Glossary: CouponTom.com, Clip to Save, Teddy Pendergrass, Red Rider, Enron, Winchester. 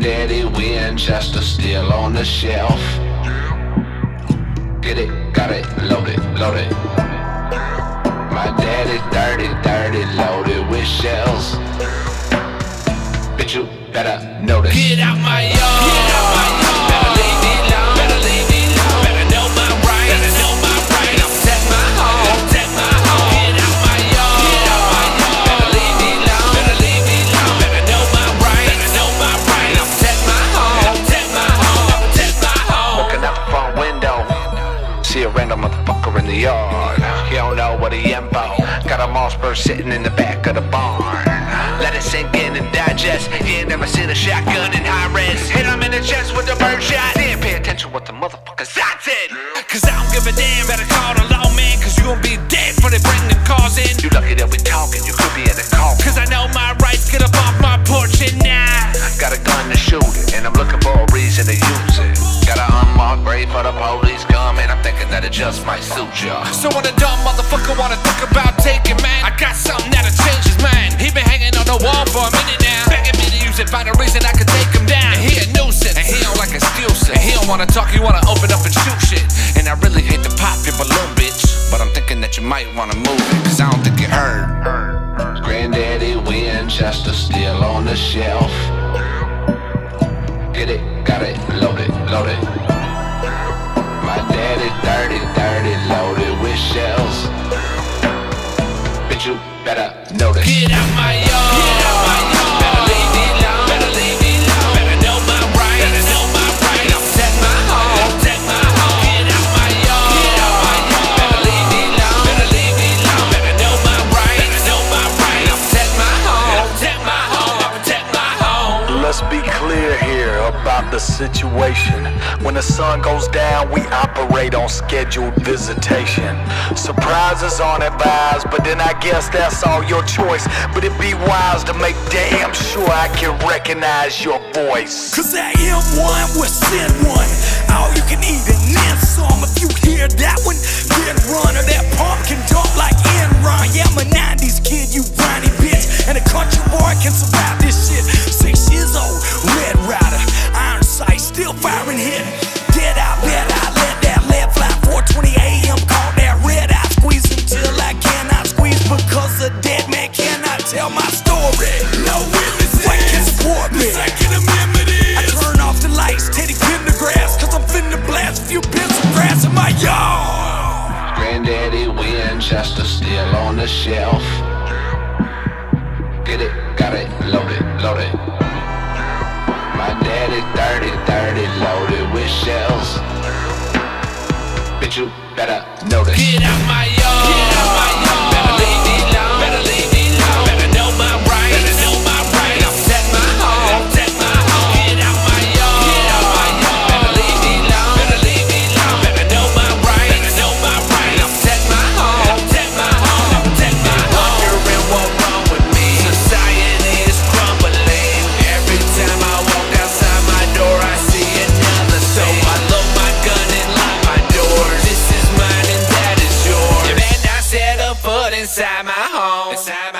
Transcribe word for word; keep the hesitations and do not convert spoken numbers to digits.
Granddaddy Winchester still on the shelf. Get it, got it, load it, load it. My daddy dirty, dirty, loaded with shells. Bitch, you better notice. Get out my yard, get out my yard. Better leave me alone, better leave me alone. Better know my right, better know my right. I'll protect my home, I'll protect my home. Get out my yard, get out my yard. Better leave me alone, better leave me alone. Better know my right, better know my right. I'll protect my home, I'll protect my home, I'll protect my home. Looking out the front window, see a random motherfucker in the yard. He don't know what he in for. Got a moss bird sitting in the back of the barn. Let it sink in and digest. You ain't never seen a shotgun in high res. Hit him in the chest with a bird shot. Damn, pay attention what the motherfuckers I did. Cause I don't give a damn, better call the lawman. Cause you gon' be dead before they bring them cars in. You lucky that we talking, you could be in a car. Cause I know my rights, get up off my porch and nah. Got a gun to shoot it, and I'm looking for a reason to use it. Got an unmarked grave for the police come, and I'm thinking that it just might suit ya. So when a dumb motherfucker wanna think about taking man, I got something that'll change his mind. He been hanging on the wall for a minute now, begging me to use it, find a reason I could take him down. And he a nuisance, and he don't like excuses, and he don't wanna talk, he wanna open up and shoot shit. And I really hate to pop your balloon, bitch, but I'm thinking that you might wanna move it, cause I don't think you heard. Granddaddy Winchester still on the shelf. Get it, got it, load it, load it. My daddy dirty, dirty, loaded with shells. Bitch, you better notice. Get out my yard, get out my yard. Better leave me alone, better leave me alone. Better know my right, better know my right. I'll protect my home, I'll protect my home. Get out my yard, get out my yard. Better leave me alone, better leave me alone. Better know my right, better know my right. I'll protect my home, I'll protect my home. I'll protect my home. Let's be clear here about the situation. When the sun goes down, we operate on scheduled visitation. Surprises aren't advised, but then I guess that's all your choice. But it'd be wise to make damn sure I can recognize your voice. Cause I am one, we're sin one. All you can eat and then some. If you hear that one, then run. Or that pumpkin talk like Enron. Yeah, I'm a nineties kid, you whiny bitch. And a country boy can survive this shit. Six years old, Red Rider. Iron sight, still firing hit. Dead eye, bad eye, let that lead fly. Four twenty a m, caught that red eye. Squeeze until I cannot squeeze, because a dead man cannot tell my story. No witnesses, what can support me? The Second Amendment is I turn off the lights, Teddy Pendergrass, cause I'm finna blast a few pins of grass in my yard. Granddaddy Winchester still on the shelf. Get it, got it, load it, load it. My daddy dirty, dirty, loaded with shells. Bitch, you better notice. Get out my yard, get out my yard. Better leave me alone, better leave me alone. Better know my right, better know my right. I'll protect my home, I'll protect my home. Get out my yard, get out my yard. Better leave me alone, better leave me alone. Better know my right, better know my right. I'll protect my home, I'll protect my home. I'll protect my home. Wondering what's wrong with me. Society is crumbling. Every time I walk outside my door, I see another soul. I load my gun and lock my doors. This is mine and that is yours. You better not set a foot inside my home. Inside my